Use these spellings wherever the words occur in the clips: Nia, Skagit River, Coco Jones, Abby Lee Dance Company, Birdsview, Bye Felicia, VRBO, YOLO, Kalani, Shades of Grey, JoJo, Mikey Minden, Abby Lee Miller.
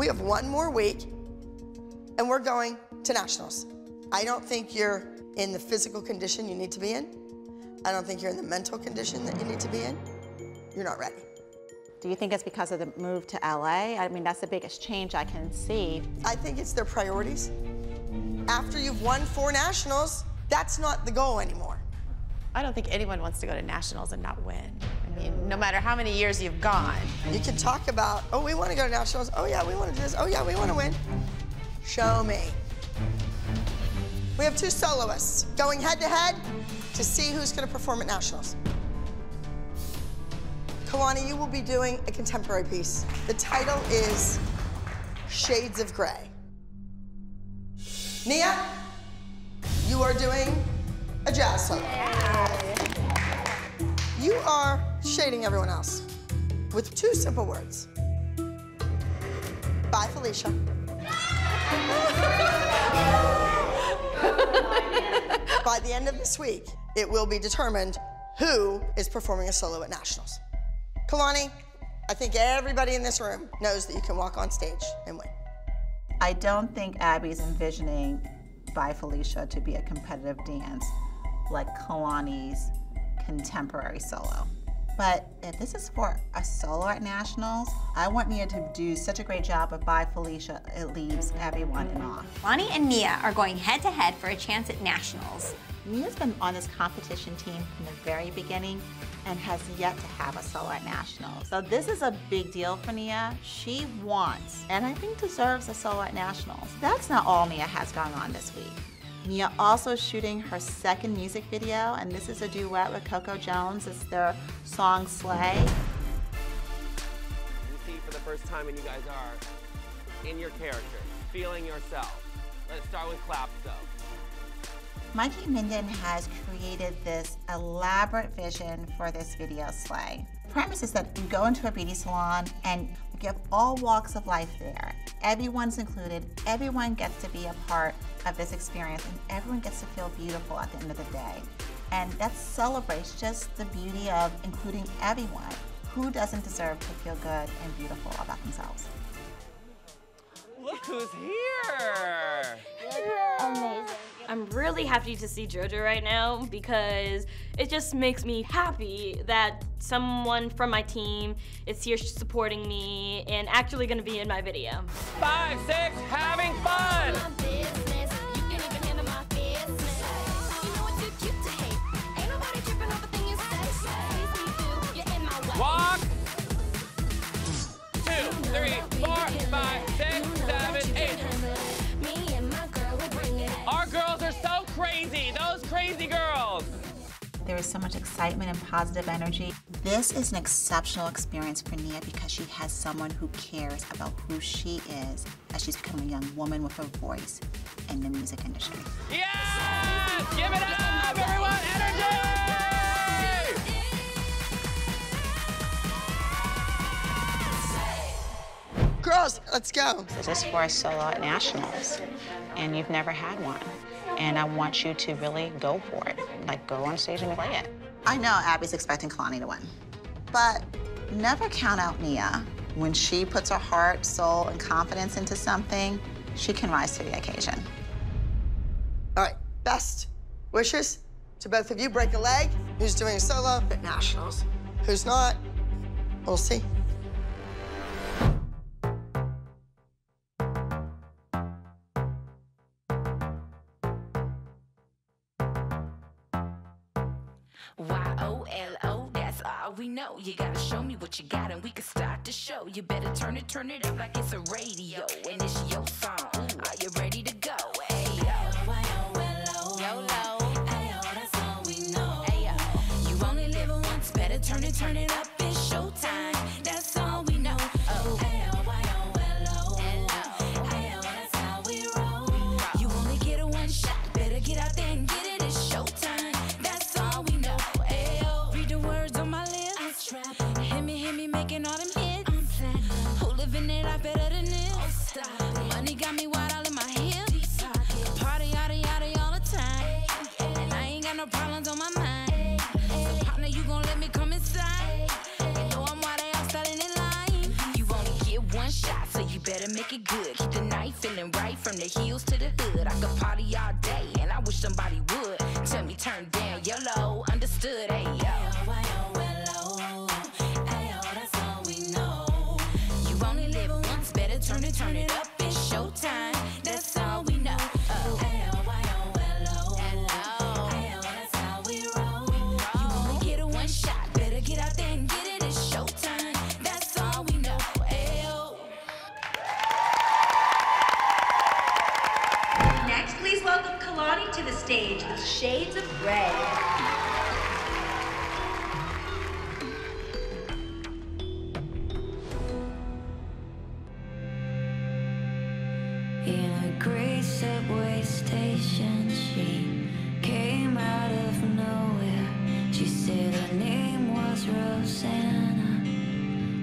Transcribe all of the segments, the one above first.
We have one more week, and we're going to nationals. I don't think you're in the physical condition you need to be in. I don't think you're in the mental condition that you need to be in. You're not ready. Do you think it's because of the move to LA? I mean, that's the biggest change I can see. I think it's their priorities. After you've won 4 nationals, that's not the goal anymore. I don't think anyone wants to go to nationals and not win. I mean, no matter how many years you've gone. You can talk about, oh, we want to go to nationals. Oh, yeah, we want to do this. Oh, yeah, we want to win. Show me. We have 2 soloists going head-to-head to see who's going to perform at nationals. Kalani, you will be doing a contemporary piece. The title is Shades of Grey. Nia, you are doing a jazz solo. Yeah. You are shading everyone else with 2 simple words. Bye, Felicia. By the end of this week, it will be determined who is performing a solo at nationals. Kalani, I think everybody in this room knows that you can walk on stage and win. I don't think Abby's envisioning Bye Felicia to be a competitive dance like Kalani's contemporary solo. But if this is for a solo at nationals, I want Nia to do such a great job of Bye Felicia, it leaves everyone in awe. Kalani and Nia are going head-to-head for a chance at nationals. Nia's been on this competition team from the very beginning and has yet to have a solo at nationals. So this is a big deal for Nia. She wants, and I think deserves, a solo at nationals. That's not all Nia has going on this week. Nia also is shooting her 2nd music video, and this is a duet with Coco Jones. It's their song, Slay. You see for the first time, and you guys are in your character, feeling yourself. Let's start with claps, though. Mikey Minden has created this elaborate vision for this video, Slay. The premise is that you go into a beauty salon and you have all walks of life there. Everyone's included, everyone gets to be a part of this experience, and everyone gets to feel beautiful at the end of the day. And that celebrates just the beauty of including everyone. Who doesn't deserve to feel good and beautiful about themselves? Look who's here! Amazing. I'm really happy to see JoJo right now because it just makes me happy that someone from my team is here supporting me and actually gonna be in my video. 5, 6, having fun! Walk! 2, 3, 4, 5, 6, 7, 8. Our girls are so crazy, those crazy girls. There is so much excitement and positive energy. This is an exceptional experience for Nia because she has someone who cares about who she is as she's becoming a young woman with her voice in the music industry. Yes! Give it up, everyone! Energy! Girls, let's go. This is for a solo at nationals, and you've never had one. And I want you to really go for it. Like, go on stage and play it. I know Abby's expecting Kalani to win, but never count out Nia. When she puts her heart, soul, and confidence into something, she can rise to the occasion. All right, best wishes to both of you. Break a leg. Who's doing a solo at nationals? Who's not? We'll see. YOLO, that's all we know. You gotta show me what you got and we can start the show. You better turn it up like it's a radio. And it's your song. Are you ready to go? Ayo, YOLO, YOLO. Ayo, that's all we know. Ayo, you only live once, better turn it up. It's showtime, that's all we know. Oh, ayo, YOLO, ayo, that's how we roll. You only get a one shot, better get out there and get it. It's showtime. Hit me making all them hits. Who living it out better than this? Money got me wide all in my hips. Party, yada, all the time. And I ain't got no problems on my mind. So partner, you gon' let me come inside. You know I'm wide out starting in line. You only get one shot. high, so you better make it good. Keep the night feeling right from the hills to the hood. I could party all day, and I wish somebody would tell me turn down your low. Understood, hey yo. That's all we know. You only live once, better turn it up. It's showtime. That's all we know. To the stage with Shades of Grey. In a gray subway station, she came out of nowhere. She said her name was Rosanna,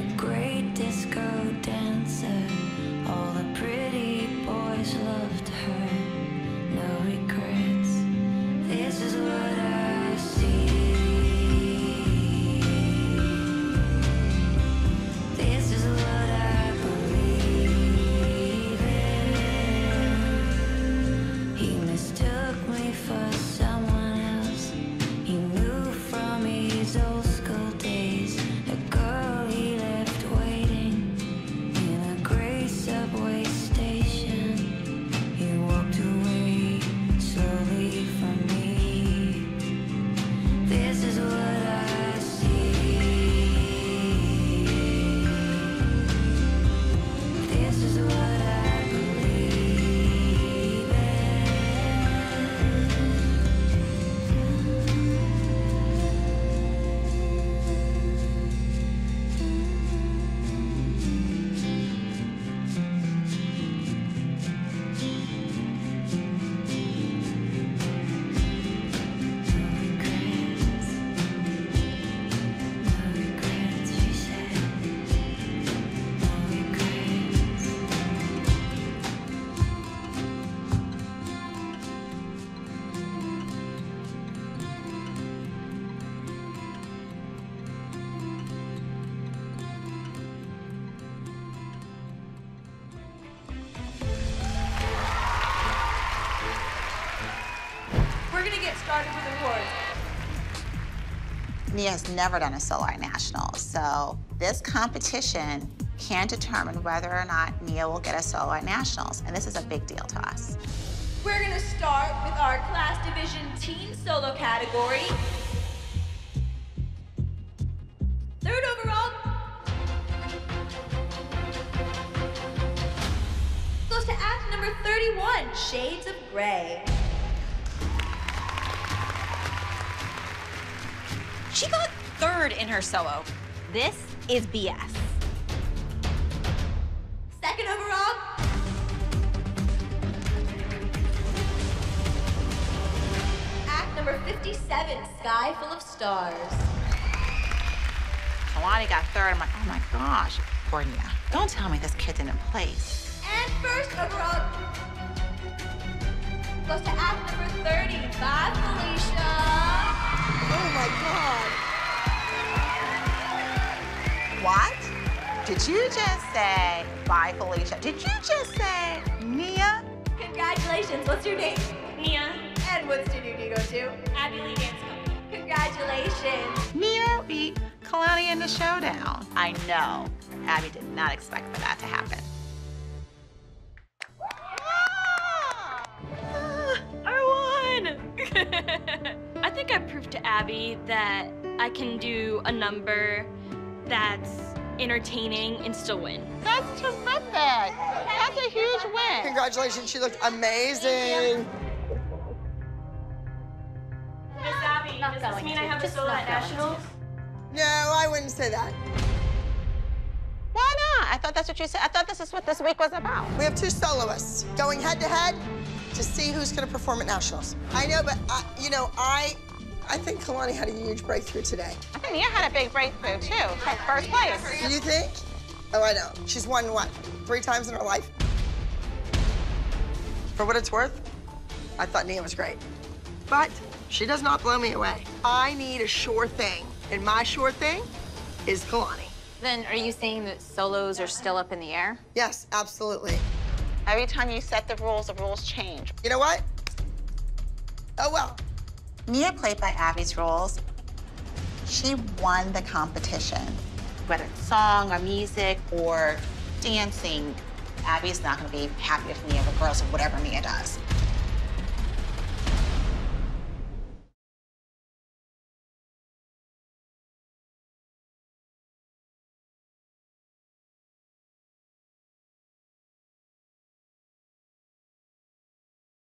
a great disco dancer. All the pretty boys loved her. No regrets, this is what I see, this is what I believe in. He mistook me for someone else, he knew from his old school days, a girl he left waiting in a gray subway station. He walked away from me. This is what I see. This is what I believe in. Nia's never done a solo at nationals, so this competition can determine whether or not Nia will get a solo at nationals, and this is a big deal to us. We're gonna start with our class division teen solo category. Third overall goes to act number 31, Shades of Grey. She got third in her solo. This is BS. Second overall act number 57, Sky Full of Stars. Kalani got third. I'm like, oh my gosh, poor Nia. Don't tell me this kid didn't place. And first overall goes to act number 30, Bye Felicia. Oh my God. What? Did you just say Bye Felicia? Did you just say Nia? Congratulations. What's your name? Nia. And what studio do you go to? Abby Lee Dance Company. Congratulations. Nia beat Kalani in the showdown. I know. Abby did not expect for that to happen. I think I proved to Abby that I can do a number that's entertaining and still win. That's terrific. That's a huge win. Congratulations. She looked amazing. Miss Abby, does this mean I have a solo at nationals? No, I wouldn't say that. Why not? I thought that's what you said. I thought this is what this week was about. We have two soloists going head to head to see who's going to perform at nationals. I know, but you know, I think Kalani had a huge breakthrough today. I think Nia had a big breakthrough too. First place. Do you think? Oh, I know. She's won what? 3 times in her life. For what it's worth, I thought Nia was great, but she does not blow me away. I need a sure thing, and my sure thing is Kalani. Then are you saying that solos are still up in the air? Yes, absolutely. Every time you set the rules change. You know what? Oh, well. Nia played by Abby's rules. She won the competition. Whether it's song or music or dancing, Abby's not going to be happy with Nia, regardless of whatever Nia does.